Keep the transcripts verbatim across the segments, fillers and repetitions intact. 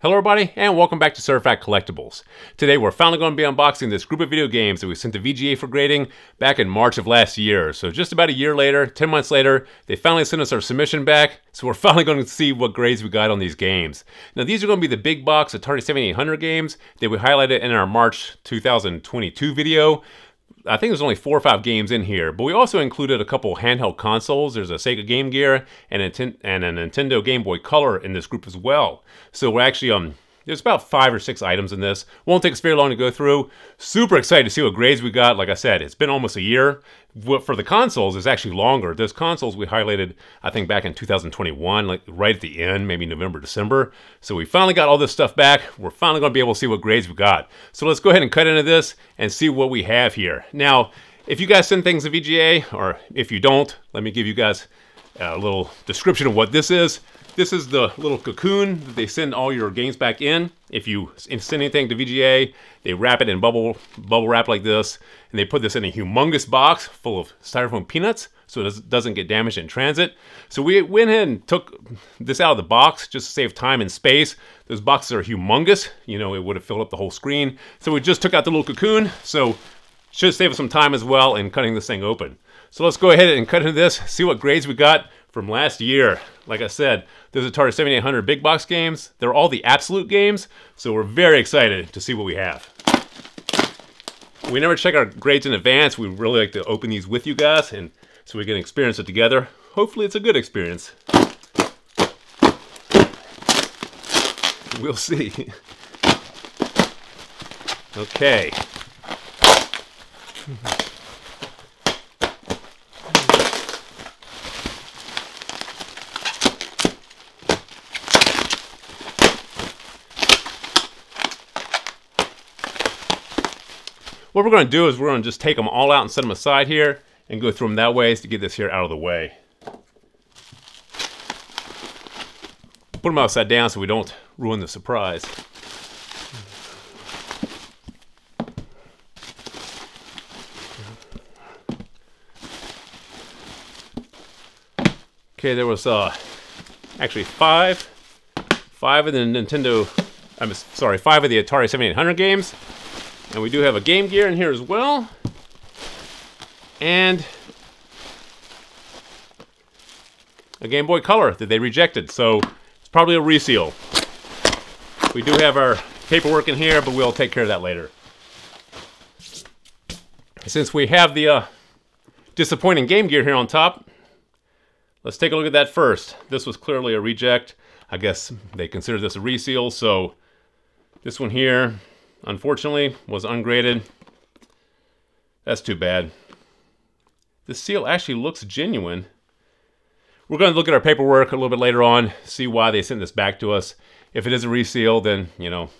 Hello everybody, and welcome back to Surfact Collectibles. Today we're finally going to be unboxing this group of video games that we sent to V G A for grading back in March of last year. So just about a year later, ten months later, they finally sent us our submission back, so we're finally going to see what grades we got on these games. Now these are going to be the big box Atari seventy-eight hundred games that we highlighted in our March two thousand twenty-two video. I think there's only four or five games in here, but we also included a couple handheld consoles. There's a Sega Game Gear and a, and a Nintendo Game Boy Color in this group as well. So we're actually, um, there's about five or six items in this. Won't take us very long to go through. Super excited to see what grades we got. Like I said, it's been almost a year. For the consoles, it's actually longer. Those consoles we highlighted, I think, back in two thousand twenty-one, like right at the end, maybe November, December. So we finally got all this stuff back. We're finally going to be able to see what grades we got. So let's go ahead and cut into this and see what we have here. Now, if you guys send things to V G A, or if you don't, let me give you guys a little description of what this is. This is the little cocoon that they send all your games back in. If you send anything to V G A, they wrap it in bubble bubble wrap like this, and they put this in a humongous box full of styrofoam peanuts so it doesn't get damaged in transit. So we went ahead and took this out of the box just to save time and space. Those boxes are humongous. You know, it would have filled up the whole screen. So we just took out the little cocoon, so should save us some time as well in cutting this thing open. So let's go ahead and cut into this, see what grades we got from last year. Like I said, those Atari seventy-eight hundred big box games, they're all the absolute games, so we're very excited to see what we have. We never check our grades in advance. We really like to open these with you guys, and so we can experience it together. Hopefully it's a good experience. We'll see. Okay. What we're going to do is we're going to just take them all out and set them aside here and go through them that way to get this here out of the way. Put them upside down so we don't ruin the surprise. Okay, there was uh, actually five, five of the Nintendo, I'm sorry, five of the Atari seventy-eight hundred games. And we do have a Game Gear in here as well. And a Game Boy Color that they rejected, so it's probably a reseal. We do have our paperwork in here, but we'll take care of that later. Since we have the uh, disappointing Game Gear here on top, let's take a look at that first. This was clearly a reject. I guess they consider this a reseal, so this one here, unfortunately, was ungraded. That's too bad. The seal actually looks genuine. We're going to look at our paperwork a little bit later on, see why they sent this back to us. If it is a reseal, then, you know,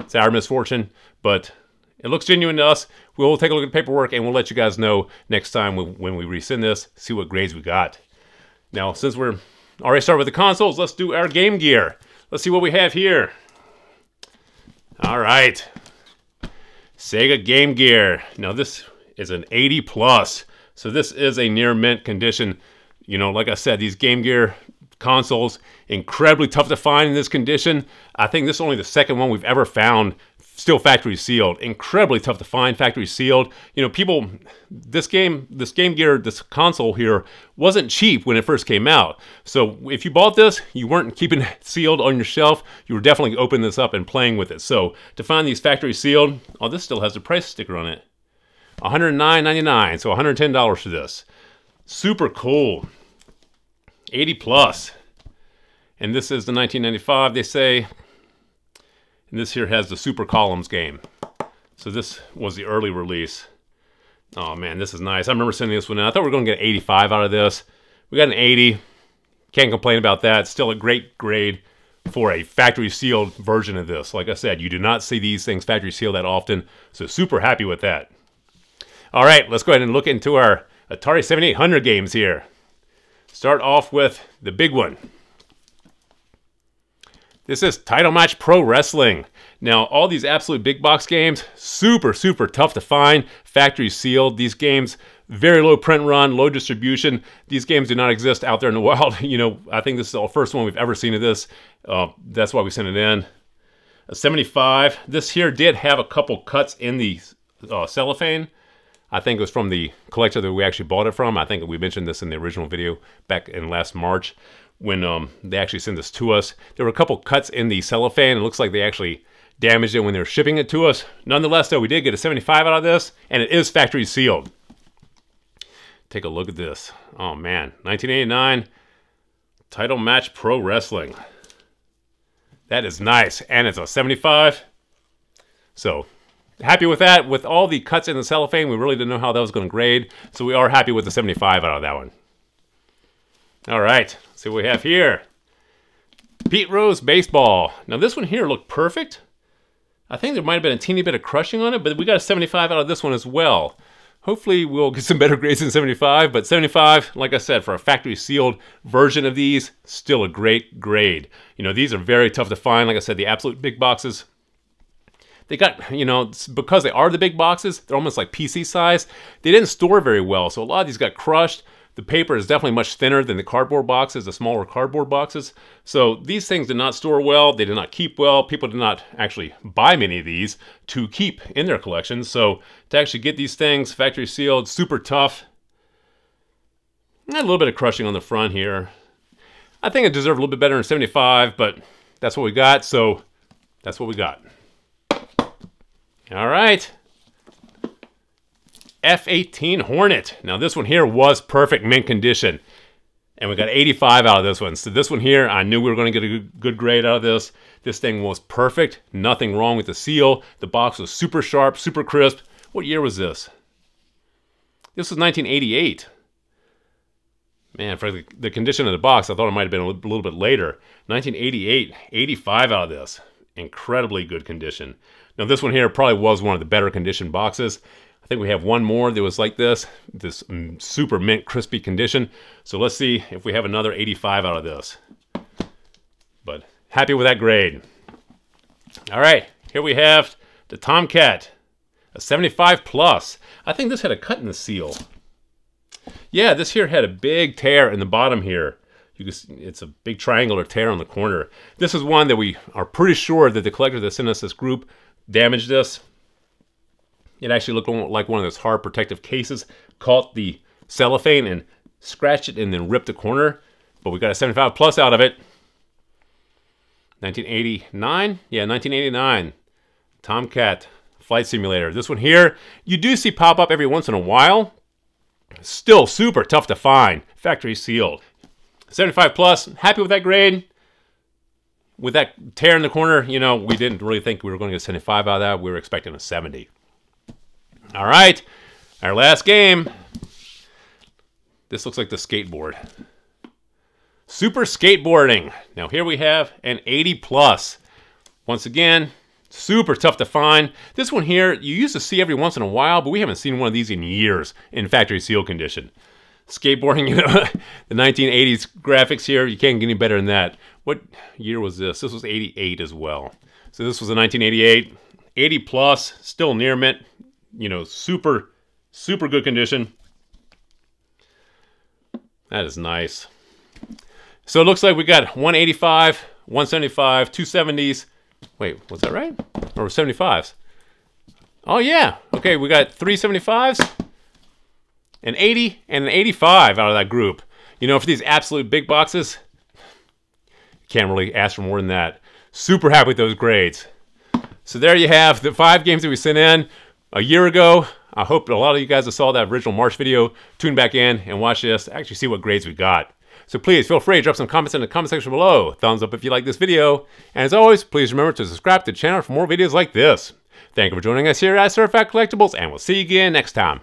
it's our misfortune, but it looks genuine to us. We'll take a look at the paperwork, and we'll let you guys know next time when we resend this, see what grades we got. Now, since we're already started with the consoles, let's do our Game Gear. Let's see what we have here. All right, Sega Game Gear. Now this is an eighty plus, so this is a near mint condition. You know, like I said, these Game Gear consoles, incredibly tough to find in this condition. I think this is only the second one we've ever found still factory sealed. Incredibly tough to find factory sealed. You know, people, this game, this Game Gear, this console here wasn't cheap when it first came out. So if you bought this, you weren't keeping it sealed on your shelf. You were definitely opening this up and playing with it. So to find these factory sealed, oh, this still has the price sticker on it. one hundred nine ninety-nine, so one hundred ten dollars for this. Super cool. eighty plus. And this is the nineteen ninety-five, they say. And this here has the Super Columns game. So this was the early release. Oh man, this is nice. I remember sending this one out. I thought we were going to get an eighty-five out of this. We got an eighty. Can't complain about that. Still a great grade for a factory sealed version of this. Like I said, you do not see these things factory sealed that often. So super happy with that. All right, let's go ahead and look into our Atari seventy-eight hundred games here. Start off with the big one. This is Title Match Pro Wrestling. Now, all these absolute big box games, super, super tough to find, factory sealed. These games Very low print run, low distribution. These games do not exist out there in the wild. You know, I think this is the first one we've ever seen of this. Uh, that's why we sent it in. A seventy-five. This here did have a couple cuts in the uh, cellophane. I think it was from the collector that we actually bought it from. I think we mentioned this in the original video back in last March when um, they actually sent this to us. There were a couple cuts in the cellophane. It looks like they actually damaged it when they were shipping it to us. Nonetheless, though, we did get a seventy-five out of this, and it is factory sealed. Take a look at this. Oh, man. nineteen eighty-nine Title Match Pro Wrestling. That is nice. And it's a seventy-five. So, happy with that. With all the cuts in the cellophane, we really didn't know how that was going to grade. So, we are happy with the seventy-five out of that one. All right. Let's see what we have here. Pete Rose baseball. Now, this one here looked perfect. I think there might have been a teeny bit of crushing on it, but we got a seventy-five out of this one as well. Hopefully we'll get some better grades than seventy-five, but seventy-five, like I said, for a factory sealed version of these, still a great grade. You know, these are very tough to find. Like I said, the absolute big boxes, they got, you know, because they are the big boxes, they're almost like P C size. They didn't store very well, so a lot of these got crushed. The paper is definitely much thinner than the cardboard boxes, the smaller cardboard boxes. So these things did not store well. They did not keep well. People did not actually buy many of these to keep in their collections. So to actually get these things factory sealed, super tough. And a little bit of crushing on the front here. I think it deserved a little bit better than seventy-five, but that's what we got. So that's what we got. All right. F eighteen Hornet. Now this one here was perfect mint condition. And we got eighty-five out of this one. So this one here, I knew we were going to get a good grade out of this. This thing was perfect. Nothing wrong with the seal. The box was super sharp, super crisp. What year was this? This was nineteen eighty-eight. Man, for the condition of the box, I thought it might have been a little bit later. nineteen eighty-eight, eighty-five out of this. Incredibly good condition. Now this one here probably was one of the better conditioned boxes. I think we have one more that was like this, this super mint crispy condition. So let's see if we have another eighty-five out of this. But happy with that grade. All right, here we have the Tomcat, a seventy-five plus. I think this had a cut in the seal. Yeah, this here had a big tear in the bottom here. You can see it's a big triangular tear on the corner. This is one that we are pretty sure that the collector that sent us this group damaged this. It actually looked like one of those hard protective cases, caught the cellophane and scratched it and then ripped the corner. But we got a seventy-five plus out of it. nineteen eighty-nine? Yeah, nineteen eighty-nine. Tomcat Flight Simulator. This one here, you do see pop up every once in a while. Still super tough to find. Factory sealed. seventy-five plus. Happy with that grade. With that tear in the corner, you know, we didn't really think we were going to get a seventy-five out of that. We were expecting a seventy. All right, our last game. This looks like the skateboard. Super skateboarding. Now here we have an eighty plus. Once again, super tough to find. This one here, you used to see every once in a while, but we haven't seen one of these in years in factory seal condition. Skateboarding, you know, the nineteen eighties graphics here, you can't get any better than that. What year was this? This was eighty-eight as well. So this was a nineteen eighty-eight, eighty plus, still near mint. You know, super, super good condition. That is nice. So it looks like we got one eighty-five, one seventy-five, two seventies. Wait, was that right? Or seventy-fives? Oh, yeah. Okay, we got three seventy-fives, an eighty, and an eighty-five out of that group. You know, for these absolute big boxes, can't really ask for more than that. Super happy with those grades. So there you have the five games that we sent in. A year ago, I hope a lot of you guys that saw that original March video tune back in and watch this to actually see what grades we got. So please feel free to drop some comments in the comment section below. Thumbs up if you like this video. And as always, please remember to subscribe to the channel for more videos like this. Thank you for joining us here at Surf Out Collectibles, and we'll see you again next time.